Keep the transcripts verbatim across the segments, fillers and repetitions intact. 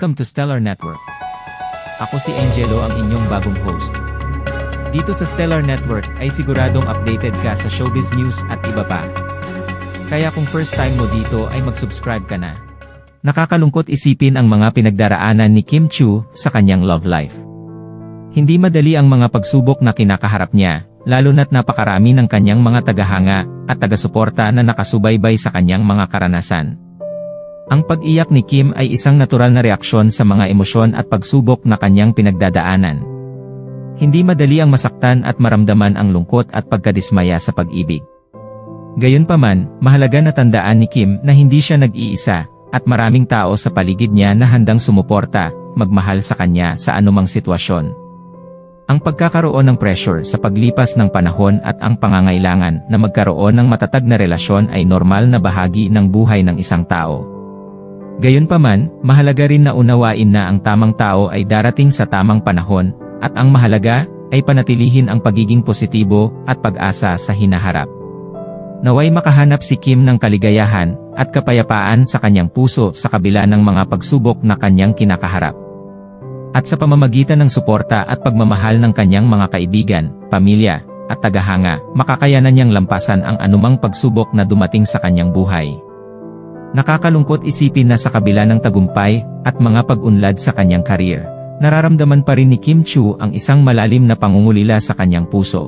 Welcome to Stellar Network. Ako si Angelo, ang inyong bagong host. Dito sa Stellar Network ay siguradong updated ka sa showbiz news at iba pa. Kaya kung first time mo dito ay mag-subscribe ka na. Nakakalungkot isipin ang mga pinagdaraanan ni Kim Chiu sa kanyang love life. Hindi madali ang mga pagsubok na kinakaharap niya, lalo na't napakarami ng kanyang mga tagahanga at tagasuporta na nakasubaybay sa kanyang mga karanasan. Ang pag-iyak ni Kim ay isang natural na reaksyon sa mga emosyon at pagsubok na kanyang pinagdadaanan. Hindi madali ang masaktan at maramdaman ang lungkot at pagkadismaya sa pag-ibig. Gayunpaman, mahalaga na tandaan ni Kim na hindi siya nag-iisa, at maraming tao sa paligid niya na handang sumuporta, magmahal sa kanya sa anumang sitwasyon. Ang pagkakaroon ng pressure sa paglipas ng panahon at ang pangangailangan na magkaroon ng matatag na relasyon ay normal na bahagi ng buhay ng isang tao. Gayunpaman, mahalaga rin na unawain na ang tamang tao ay darating sa tamang panahon, at ang mahalaga ay panatilihin ang pagiging positibo at pag-asa sa hinaharap. Naway makahanap si Kim ng kaligayahan at kapayapaan sa kanyang puso sa kabila ng mga pagsubok na kanyang kinakaharap. At sa pamamagitan ng suporta at pagmamahal ng kanyang mga kaibigan, pamilya, at tagahanga, makakayanan niyang lampasan ang anumang pagsubok na dumating sa kanyang buhay. Nakakalungkot isipin na sa kabila ng tagumpay at mga pag-unlad sa kanyang karir, nararamdaman pa rin ni Kim Chiu ang isang malalim na pangungulila sa kanyang puso.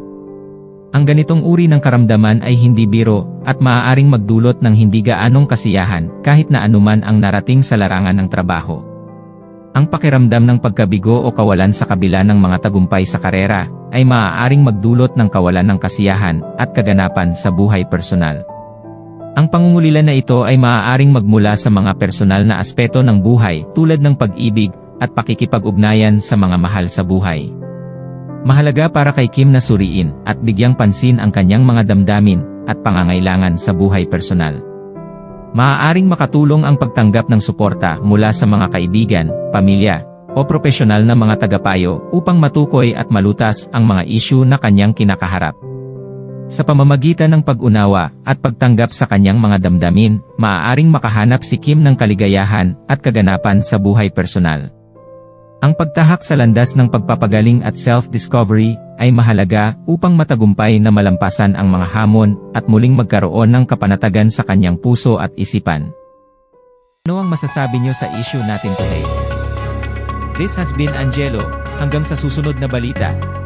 Ang ganitong uri ng karamdaman ay hindi biro at maaaring magdulot ng hindi gaanong kasiyahan kahit na anuman ang narating sa larangan ng trabaho. Ang pakiramdam ng pagkabigo o kawalan sa kabila ng mga tagumpay sa karera ay maaaring magdulot ng kawalan ng kasiyahan at kaganapan sa buhay personal. Ang pangungulila na ito ay maaaring magmula sa mga personal na aspeto ng buhay tulad ng pag-ibig at pakikipag-ugnayan sa mga mahal sa buhay. Mahalaga para kay Kim na suriin at bigyang pansin ang kanyang mga damdamin at pangangailangan sa buhay personal. Maaaring makatulong ang pagtanggap ng suporta mula sa mga kaibigan, pamilya, o profesional na mga tagapayo upang matukoy at malutas ang mga isyu na kanyang kinakaharap. Sa pamamagitan ng pag-unawa at pagtanggap sa kanyang mga damdamin, maaaring makahanap si Kim ng kaligayahan at kaganapan sa buhay personal. Ang pagtahak sa landas ng pagpapagaling at self-discovery ay mahalaga upang matagumpay na malampasan ang mga hamon at muling magkaroon ng kapanatagan sa kanyang puso at isipan. Ano ang masasabi niyo sa issue natin today? This has been Angelo. Hanggang sa susunod na balita.